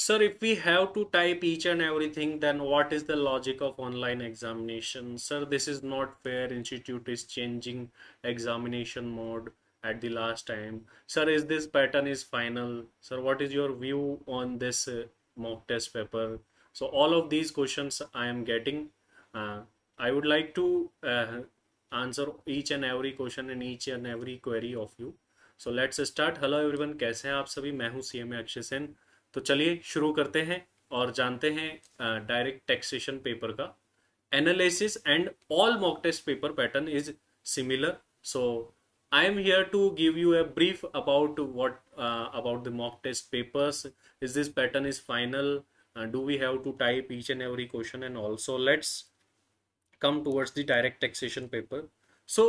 Sir, if we have to type each and everything, then what is the logic of online examination? Sir, this is not fair. Institute is changing examination mode at the last time. Sir, is this pattern is final? Sir, what is your view on this mock test paper? So all of these questions I am getting. I would like to answer each and every question and each and every query of you. So let's start. Hello everyone, कैसे हैं आप सभी? मैं हूँ CMA Akshay Sen. तो चलिए शुरू करते हैं और जानते हैं डायरेक्ट टैक्सेशन पेपर का analysis and all mock test paper pattern is similar. So I am here to give you a brief about what about the mock test papers. Is this pattern is final? Do we have to type each and every question? And also let's come towards the direct taxation paper. So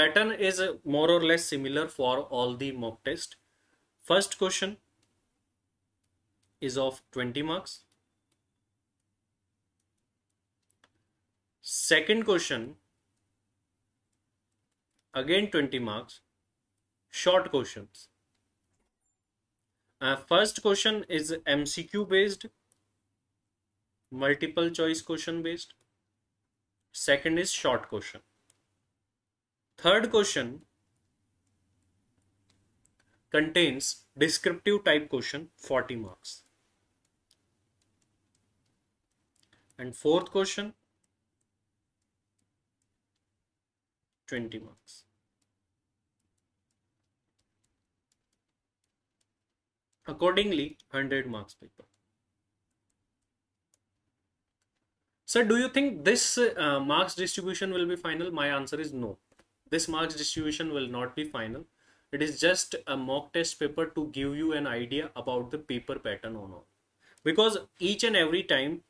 pattern is more or less similar for all the mock test. First question is of 20 marks. Second question, again 20 marks, short questions. First question is MCQ based, multiple choice question based. Second is short question. Third question contains descriptive type question, 40 marks. And fourth question, 20 marks. Accordingly, 100 marks paper. Sir, do you think this marks distribution will be final? My answer is no. This marks distribution will not be final. It is just a mock test paper to give you an idea about the paper pattern or not. Because each and every time,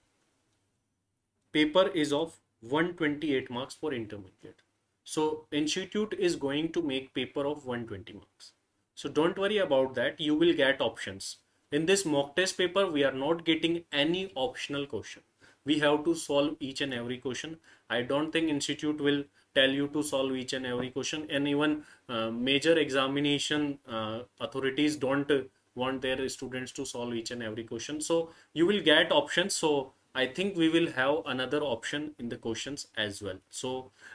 paper is of 128 marks for intermediate. So institute is going to make paper of 120 marks. So don't worry about that. You will get options. In this mock test paper, we are not getting any optional question. We have to solve each and every question. I don't think institute will tell you to solve each and every question. And even major examination authorities don't want their students to solve each and every question. So you will get options. So I think we will have another option in the questions as well. So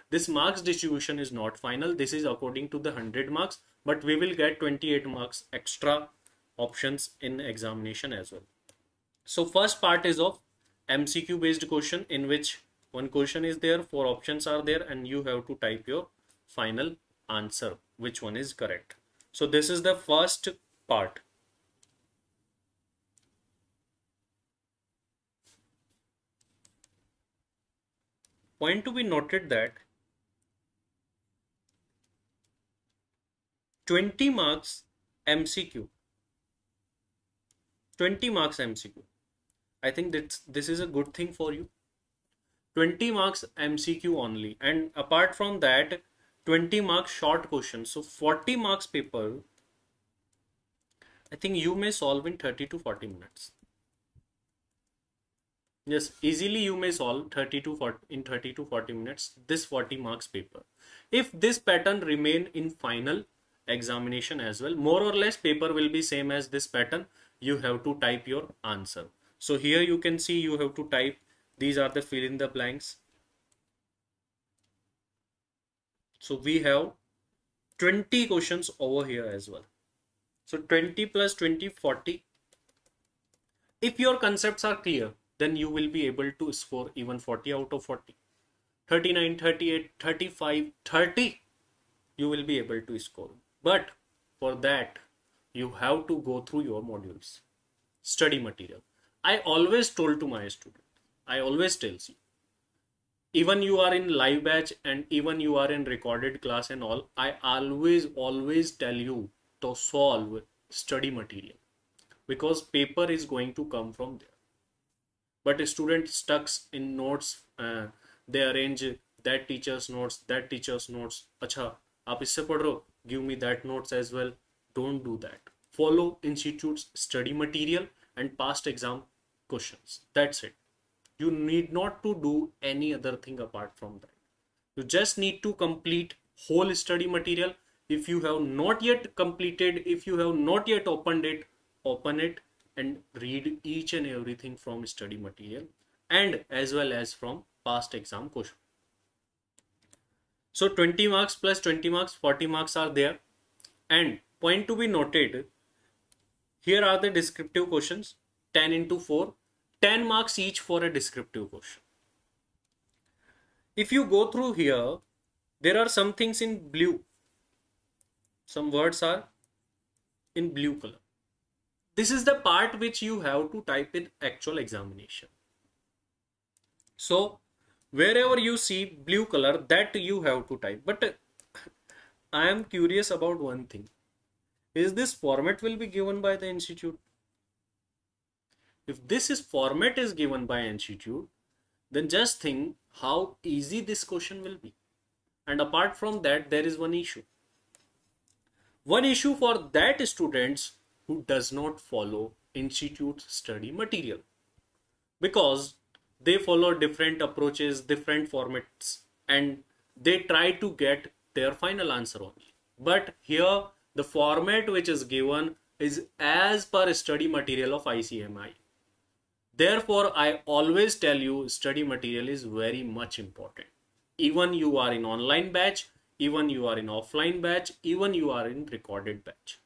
this marks distribution is not final. This is according to the 100 marks, but we will get 28 marks extra options in examination as well. So first part is of MCQ based question, in which one question is there, four options are there, and you have to type your final answer, which one is correct. So this is the first part. Point to be noted that 20 marks MCQ, 20 marks MCQ. I think that this is a good thing for you. 20 marks MCQ only, and apart from that, 20 marks short question. So 40 marks paper, I think you may solve in 30 to 40 minutes. Yes, easily you may solve 30 to 40 minutes this 40 marks paper. If this pattern remain in final examination as well, more or less paper will be same as this pattern. You have to type your answer. So here you can see you have to type. These are the fill in the blanks. So we have 20 questions over here as well. So 20 plus 20, 40. If your concepts are clear, then you will be able to score even 40 out of 40, 39, 38, 35, 30, you will be able to score. But for that, you have to go through your modules, study material. I always told to my student, I always tells you, even you are in live batch and even you are in recorded class and all, I always tell you to solve study material, because paper is going to come from there. But a student stuck in notes, they arrange that teacher's notes, that teacher's notes. Acha, aap isse padh raho, give me that notes as well. Don't do that. Follow institute's study material and past exam questions. That's it. You need not to do any other thing apart from that. You just need to complete whole study material. If you have not yet completed, if you have not yet opened it, open it and read each and everything from study material and as well as from past exam question. So 20 marks plus 20 marks, 40 marks are there. And point to be noted, here are the descriptive questions, 10 into 4, 10 marks each for a descriptive question. If you go through here, there are some things in blue. Some words are in blue color. This is the part which you have to type in actual examination. So wherever you see blue color, that you have to type. But I am curious about one thing. Is this format will be given by the institute? If this is format is given by institute, then just think how easy this question will be. And apart from that, there is one issue. One issue for that students who does not follow institute's study material, because they follow different approaches, different formats, and they try to get their final answer only. But here the format which is given is as per study material of ICMAI. Therefore, I always tell you study material is very much important. Even you are in online batch, even you are in offline batch, even you are in recorded batch.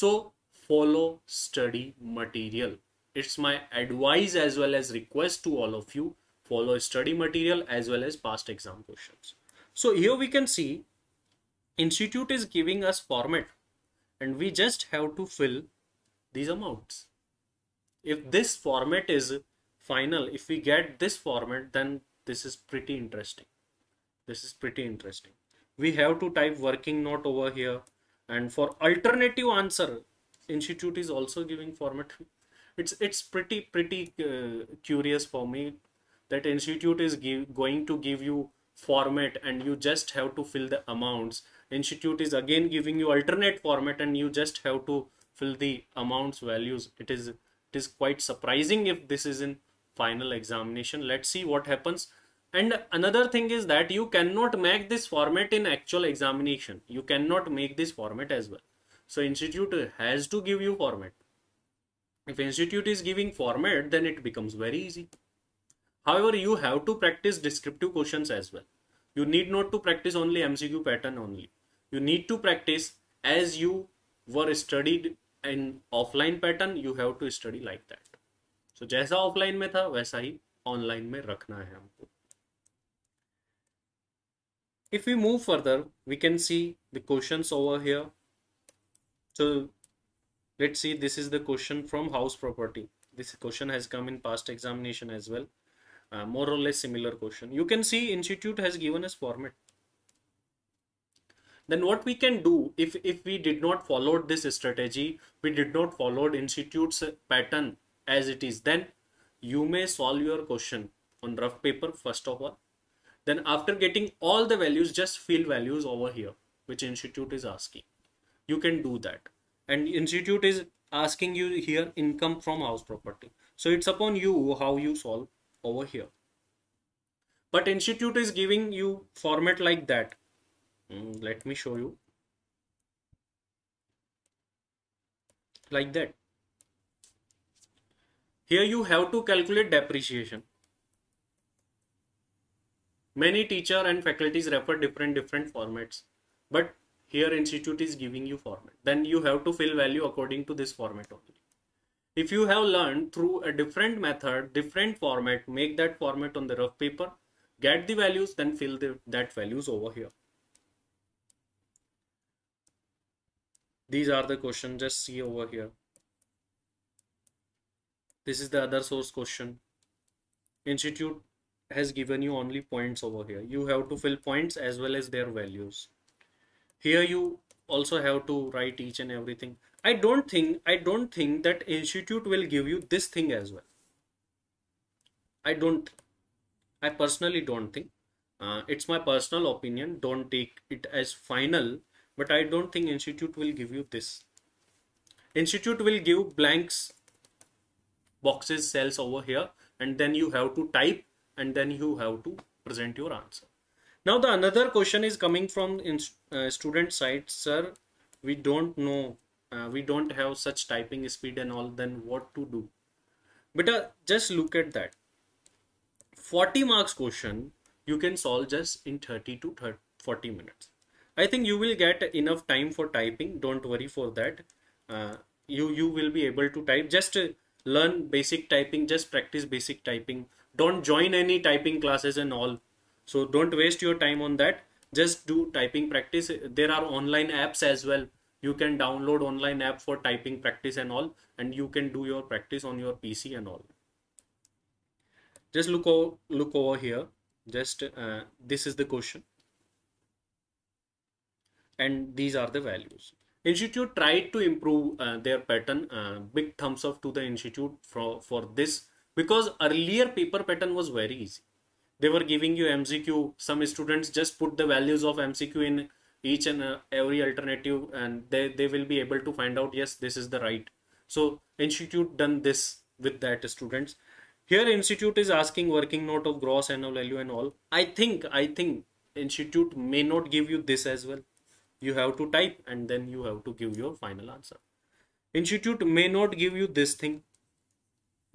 So follow study material. It's my advice as well as request to all of you, follow study material as well as past exam questions. So here we can see institute is giving us format and we just have to fill these amounts. If this format is final, if we get this format, then this is pretty interesting. This is pretty interesting. We have to type working note over here, and for alternative answer, institute is also giving format. It's pretty curious for me that institute is going to give you format and you just have to fill the amounts. Institute is again giving you alternate format and you just have to fill the amounts values. It is quite surprising if this is in final examination. Let's see what happens. And another thing is that you cannot make this format in actual examination. You cannot make this format as well. So institute has to give you format. If institute is giving format, then it becomes very easy. However, you have to practice descriptive questions as well. You need not to practice only MCQ pattern only. You need to practice as you were studied in offline pattern, you have to study like that. So जैसा offline में था वैसा ही online में रखना है हमको. If we move further, we can see the questions over here. So let's see, this is the question from house property. This question has come in past examination as well. More or less similar question. You can see institute has given us format. Then what we can do if we did not follow this strategy, we did not follow institute's pattern as it is, then you may solve your question on rough paper first of all. Then after getting all the values, just fill values over here, which institute is asking. You can do that. And institute is asking you here income from house property. So it's upon you how you solve over here. But institute is giving you format like that. Let me show you. Like that. Here you have to calculate depreciation. Many teacher and faculties refer different formats, but here institute is giving you format. Then you have to fill value according to this format only. If you have learned through a different method, different format, make that format on the rough paper, get the values, then fill that values over here. These are the questions, just see over here. This is the other source question. Institute has given you only points over here. You have to fill points as well as their values. Here you also have to write each and everything. I don't think that institute will give you this thing as well. I personally don't think. It's my personal opinion. Don't take it as final. But I don't think institute will give you this. Institute will give blanks, boxes, cells over here, and then you have to type and then you have to present your answer. Now the another question is coming from student side. Sir, we don't know. we don't have such typing speed and all, then what to do? But just look at that. 40 marks question you can solve just in 30 to 40 minutes. I think you will get enough time for typing. Don't worry for that. You will be able to type. Just learn basic typing. Just practice basic typing. Don't join any typing classes and all. So don't waste your time on that. Just do typing practice. There are online apps as well. You can download online app for typing practice and all, and you can do your practice on your PC and all. Just look over here. Just this is the question, and these are the values. Institute tried to improve their pattern. Big thumbs up to the institute for this, because earlier paper pattern was very easy. They were giving you MCQ. Some students just put the values of MCQ in each and every alternative, and they will be able to find out, yes, this is the right. So institute done this with that students. Here institute is asking working note of gross annual value and all. I think institute may not give you this as well. You have to type and then you have to give your final answer. Institute may not give you this thing.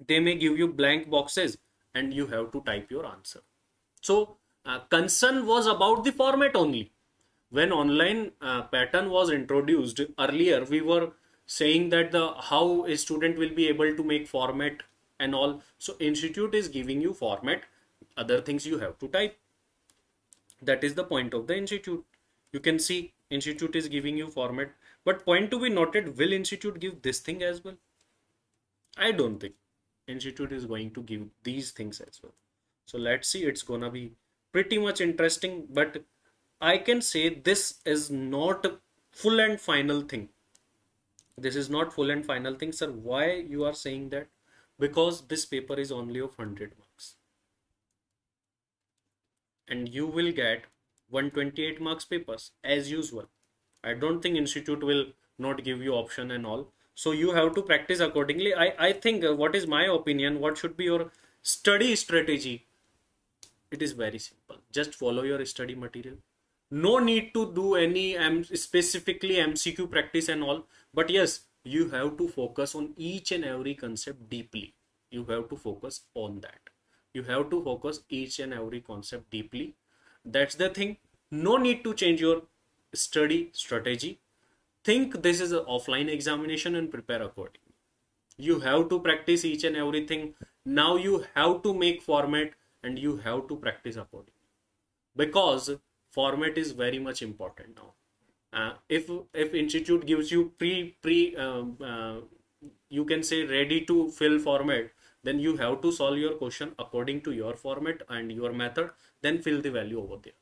They may give you blank boxes and you have to type your answer. So concern was about the format only. When online pattern was introduced earlier, we were saying that how a student will be able to make format and all. So institute is giving you format, other things you have to type. That is the point of the institute. You can see institute is giving you format, but point to be noted, will institute give this thing as well? I don't think institute is going to give these things as well. So let's see, it's gonna be pretty much interesting, but I can say this is not a full and final thing. This is not full and final thing, sir. Why you are saying that? Because this paper is only of 100 marks. And you will get 128 marks papers as usual. I don't think institute will not give you option and all. So you have to practice accordingly. I think what is my opinion, what should be your study strategy? It is very simple. Just follow your study material. No need to do any specifically MCQ practice and all. But yes, you have to focus on each and every concept deeply. You have to focus on that. You have to focus each and every concept deeply. That's the thing. No need to change your study strategy. Think this is an offline examination and prepare accordingly. You have to practice each and everything. Now you have to make format and you have to practice accordingly, because format is very much important now. If institute gives you you can say ready to fill format, then you have to solve your question according to your format and your method, then fill the value over there.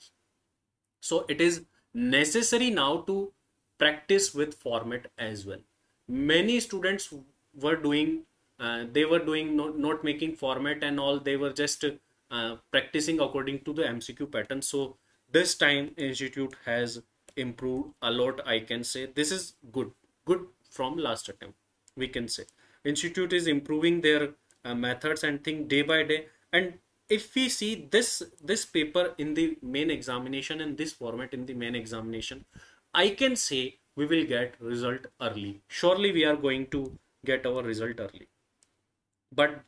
So it is necessary now to practice with format as well. Many students were doing, not making format and all. They were just practicing according to the MCQ pattern. So this time institute has improved a lot. I can say this is good from last attempt. We can say institute is improving their methods and thing day by day. And if we see this paper in the main examination and this format in the main examination, I can say we will get result early. Surely we are going to get our result early. But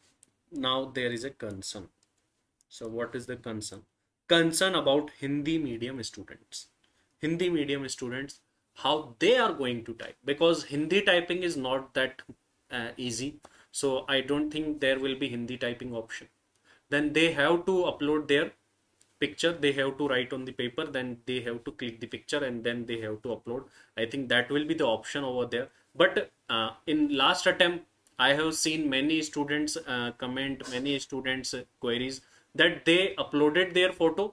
now there is a concern. So what is the concern? Concern about Hindi medium students. Hindi medium students, how they are going to type, because Hindi typing is not that easy. So I don't think there will be Hindi typing option. Then they have to upload their picture. They have to write on the paper. Then they have to click the picture and then they have to upload. I think that will be the option over there. But in last attempt, I have seen many students comment, many students queries that they uploaded their photo.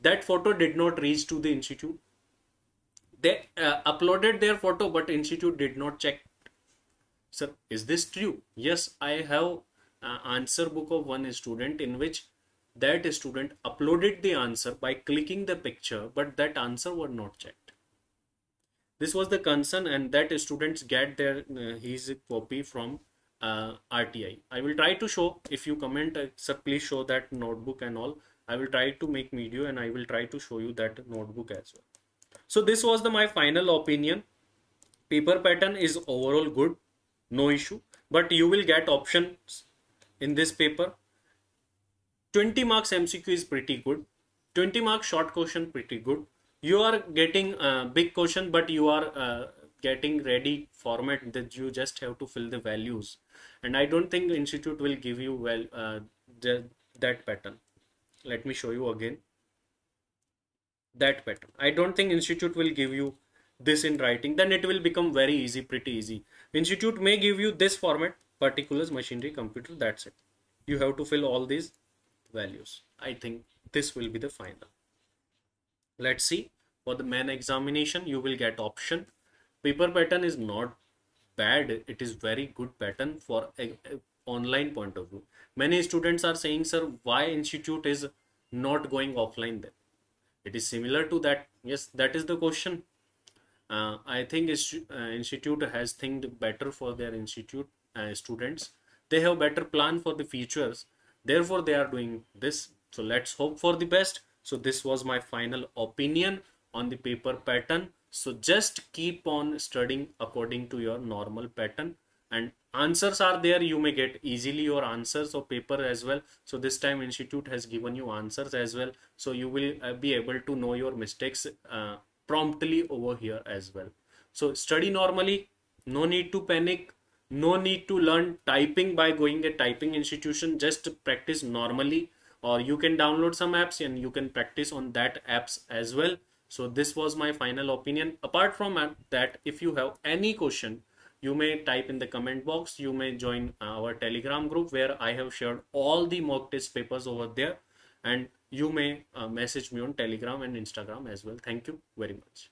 That photo did not reach to the institute. They uploaded their photo, but institute did not check. Sir, is this true? Yes, I have answer book of one student in which that student uploaded the answer by clicking the picture, but that answer was not checked. This was the concern, and that students get their his copy from RTI. I will try to show. If you comment, sir, please show that notebook and all. I will try to make video and I will try to show you that notebook as well. So this was my final opinion. paper pattern is overall good, no issue, but you will get options in this paper. 20 marks MCQ is pretty good, 20 marks short question pretty good. You are getting a big question, but you are getting ready format that you just have to fill the values, and I don't think institute will give you well that pattern. Let me show you again that pattern. I don't think institute will give you this in writing, then it will become very easy, pretty easy. Institute may give you this format, particulars, machinery, computer, that's it. You have to fill all these values. I think this will be the final. Let's see, for the main examination you will get option. Paper pattern is not bad, it is very good pattern for a online point of view. Many students are saying, sir, why institute is not going offline then? It is similar to that. Yes, that is the question. I think institute has think better for their institute students. They have better plan for the features. Therefore, they are doing this. So let's hope for the best. So this was my final opinion on the paper pattern. So just keep on studying according to your normal pattern, and answers are there. You may get easily your answers or paper as well. So this time institute has given you answers as well. So you will be able to know your mistakes promptly over here as well. So study normally, no need to panic, no need to learn typing by going a typing institution. Just practice normally, or you can download some apps and you can practice on that apps as well. So this was my final opinion. Apart from that, if you have any question, you may type in the comment box. You may join our Telegram group where I have shared all the mock test papers over there, and you may message me on Telegram and Instagram as well. Thank you very much.